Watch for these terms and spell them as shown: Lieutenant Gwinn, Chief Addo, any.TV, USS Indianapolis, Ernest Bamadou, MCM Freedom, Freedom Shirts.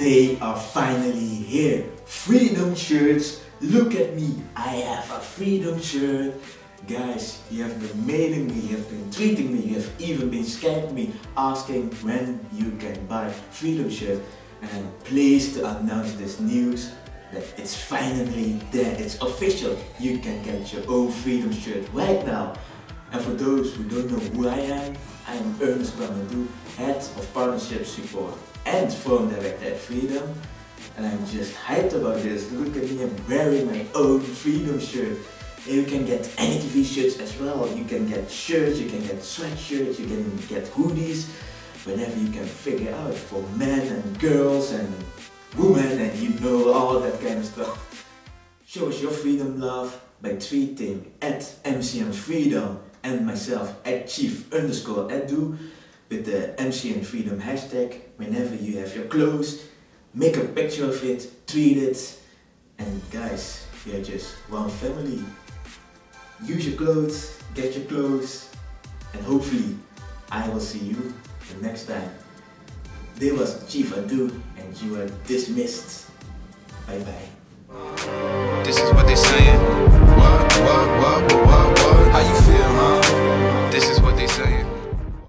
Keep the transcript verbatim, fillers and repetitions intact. They are finally here. Freedom Shirts, look at me. I have a Freedom Shirt. Guys, you have been mailing me, you have been tweeting me, you have even been skyping me, asking when you can buy Freedom Shirts. And I'm pleased to announce this news that it's finally there. It's official. You can get your own Freedom Shirt right now. And for those who don't know who I am, I am Ernest Bamadou, Head of Partnership Support and Forum Director at Freedom. And I'm just hyped about this. Look at me, I'm wearing my own Freedom Shirt. And you can get any T V shirts as well. You can get shirts, you can get sweatshirts, you can get hoodies, whenever you can figure out, for men and girls and women and you know, all that kind of stuff. Show us your freedom love by tweeting at M C M Freedom and myself at Chief underscore Addo with the M C M Freedom hashtag. Whenever you have your clothes, make a picture of it, tweet it, and guys, we are just one family. Use your clothes, get your clothes, and hopefully I will see you the next time. This was Chief Addo and you are dismissed. Bye bye. This is what they're saying. What, what, what, what, what.